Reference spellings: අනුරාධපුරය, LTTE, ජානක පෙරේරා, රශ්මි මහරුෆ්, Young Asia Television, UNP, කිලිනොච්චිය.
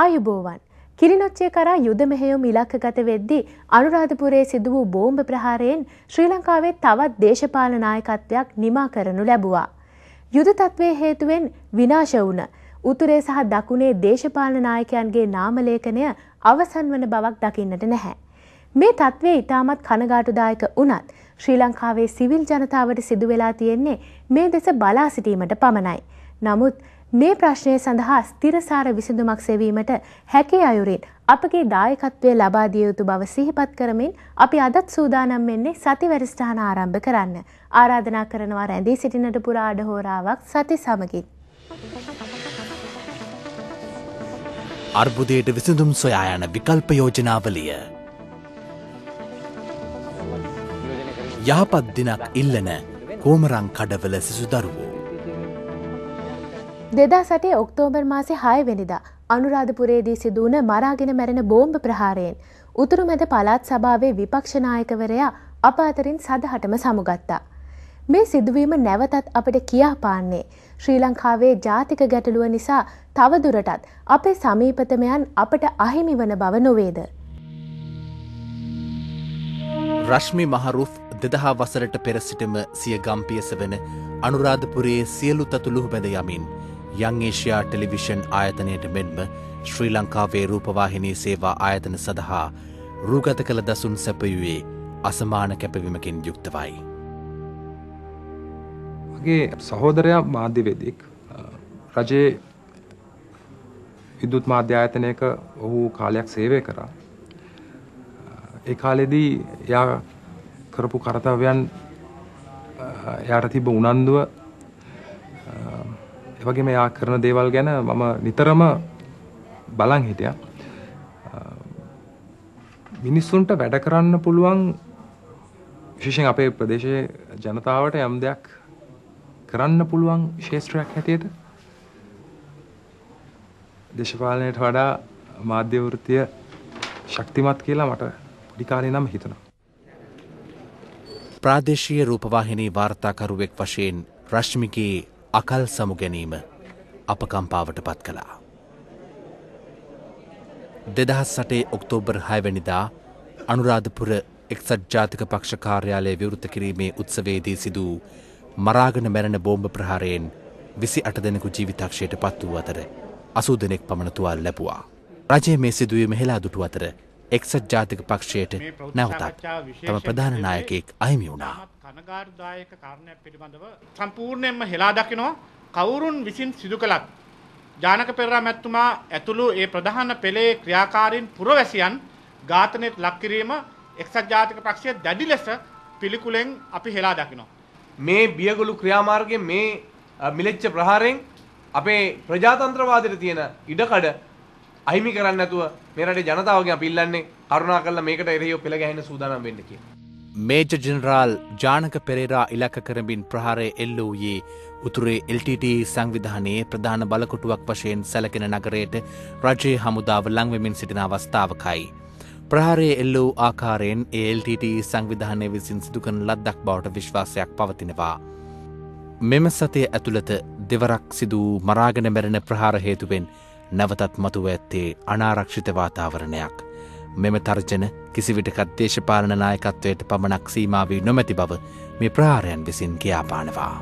ආයුබෝවන් කිලිනොච්චේ කරා යුද මෙහෙයුම් ඉලක්කගත වෙද්දී අනුරාධපුරයේ සිදු වූ බෝම්බ ප්‍රහාරයෙන් ශ්‍රී ලංකාවේ තවත් දේශපාලන නායකත්වයක් නිමා කරනු ලැබුවා. යුද තත්ත්වයේ හේතුවෙන් විනාශ වුණ උතුරේ සහ දකුණේ දේශපාලන නායකයන්ගේ නාමලේඛනය අවසන් වන බවක් දකින්නට නැහැ. මේ තත්ත්වයේ ඉතාමත් කනගාටුදායක වුණත් ශ්‍රී ලංකාවේ සිවිල් ජනතාවට සිදු වෙලා තියෙන්නේ මේ දෙස බලා සිටීමට පමණයි. නමුත් මේ ප්‍රශ්නය සඳහා ස්ථිරසාර විසඳුමක් සෙවීමට හැකි අයුරින් අපගේ දායකත්වය ලබා දිය යුතු බව සිහිපත් කරමින් අපි අදත් සූදානම් වෙන්නේ සති වැඩසටහන ආරම්භ කරන්න. ආරාධනා කරනවා රැඳී සිටින්නට පුරා අඩ හෝරාවක් සති සමගින්. අර්බුදයට විසඳුම් සොයා යන විකල්ප යෝජනාවලිය. යහපත් දිනක් ඉල්ලන කොමරං කඩවල සිසු දරුවෝ. 2008 ඔක්තෝබර් මාසේ 6 වෙනිදා අනුරාධපුරයේදී සිදු වුණ මරාගෙන මැරෙන බෝම්බ ප්‍රහාරයෙන් උතුරුමැද පළාත් සභාවේ විපක්ෂ නායකවරයා අප අතරින් සදහටම සමුගත්තා. මේ සිදුවීම නැවතත් අපට කියා පාන්නේ ශ්‍රී ලංකාවේ ජාතික ගැටලුව නිසා තව දුරටත් අපේ සමීපතමයන් අපට අහිමි වන බව නොවේද? රශ්මි මහරුෆ් 2000 වසරට පෙර සිටම සිය ගම්පියස වන අනුරාධපුරයේ සියලු තතු ලුහුබැඳ යමින් Young Asia Television ආයතනයට මෙන්ම ශ්‍රී ලංකාවේ රූපවාහිනී සේවා ආයතන සඳහා රූගත කළ දසුන් සැපයුවේ අසමාන කැපවීමකින් යුක්තවයි. මගේ සහෝදරයා මාධ්‍යවේදියෙක්. රජයේ විදුලි මාධ්‍ය ආයතනයක ඔහු කාලයක් සේවය කරා. ඒ කාලෙදී එයා කරපු කර්තව්‍යයන් එයාට තිබ්බ උනන්දුව වගේ මේ ආ කරන දේවල් ගැන මම නිතරම බලන් හිටියා. මිනිස්සුන්ට වැඩ කරන්න පුළුවන් විශේෂයෙන් අපේ ප්‍රදේශයේ ජනතාවට යම් දෙයක් කරන්න පුළුවන් ශේෂ්ත්‍රයක් හැටියට දේශපාලනයට වඩා මාධ්‍ය වෘත්තිය ශක්තිමත් කියලා මට පොඩි කාලේ ඉඳන්ම හිතුණා. ප්‍රාදේශීය රූපවාහිනී වාර්තාකරුවෙක් වශයෙන් රශ්මිකේ අකල් සමුගැනීම අපකම්පාවට පත් කළා. 2008 ඔක්තෝබර් 6 වෙනිදා අනුරාධපුර එක්සත් ජාතික පක්ෂ කාර්යාලය විවෘත කිරීමේ උත්සවයේදී සිදු වූ මරාගෙන මැරෙන බෝම්බ ප්‍රහාරයෙන් 28 දෙනෙකු ජීවිතක්ෂයට පත් වූ අතර 80 දෙනෙක් පමණ තුවාල ලැබුවා. රජයේ මේ සිදුවීම හෙලා දුටු අතර එක්සත් ජාතික පක්ෂයට නැවතත් තම ප්‍රධාන නායකයෙක් අහිමි වුණා. කනගාටුදායක කාරණයක් පිළිබඳව සම්පූර්ණයෙන්ම හෙලා දකිනවා. කවුරුන් විසින් සිදු කළත් ජානක පෙරේරා මැතිතුමා ඇතුළු ඒ ප්‍රධාන පෙළේ ක්‍රියාකාරීන් පුරවැසියන් ඝාතනයට ලක් කිරීම එක්සත් ජාතික පක්ෂයේ දැඩි ලෙස පිළිකුලෙන් අපි හෙලා දකිනවා. මේ බියගලු ක්‍රියාමාර්ගයේ මේ මිලෙච්ච ප්‍රහාරයෙන් අපේ ප්‍රජාතන්ත්‍රවාදයට තියෙන ඉඩකඩ අහිමි කරන්න නැතුව මේ රටේ ජනතාවගෙන් අපි ඉල්ලන්නේ කරුණාකරලා මේකට එරෙහිව පෙළ ගැහෙන්න සූදානම් වෙන්න කියලා. මේජර් ජෙනරාල් ජානක පෙරේරා ඉලක්ක කරමින් ප්‍රහාරය එල්ල වූයේ උතුරේ LTTE සංවිධානයේ ප්‍රධාන බලකොටුවක් වශයෙන් සැලකෙන නගරයට රජයේ හමුදාව ලංවෙමින් සිටින අවස්ථාවකයි. ප්‍රහාරයේ එල්ල වූ ආකාරයෙන් LTTE සංවිධානය විසින් සිදු කරන ලද්දක් බවට විශ්වාසයක් පවතිනවා. මෙම සතිය ඇතුළත දෙවරක් සිදු වූ මරාගෙන මැරෙන ප්‍රහාර හේතුවෙන් නැවතත් මතුව ඇත්තේ අනාරක්ෂිත වාතාවරණයක්. මෙම තර්ජන කිසිවිටකත් දේශපාලන නායකත්වයට පමණක් සීමා වී නොමැති බව මේ ප්‍රහාරයන් විසින් කියාපානවා.